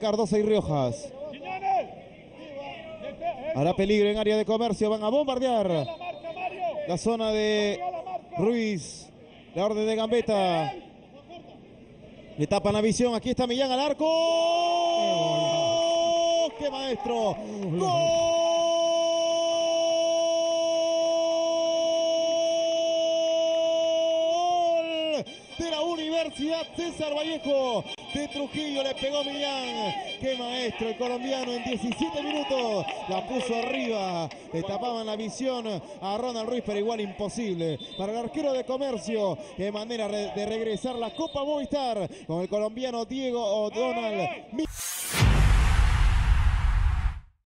Cardoso y Riojas. Hará peligro en área de Comercio. Van a bombardear la zona de Ruiz. La orden de Gambetta. Le tapan la visión. Aquí está Millán al arco. ¡Oh, qué maestro! ¡Gol! De la Universidad César Vallejo de Trujillo, le pegó Millán. Qué maestro el colombiano, en 17 minutos la puso arriba. Le tapaban la visión a Ronald Ruiz, pero igual imposible para el arquero de Comercio. De manera de regresar la Copa Movistar con el colombiano Diego O'Donnell.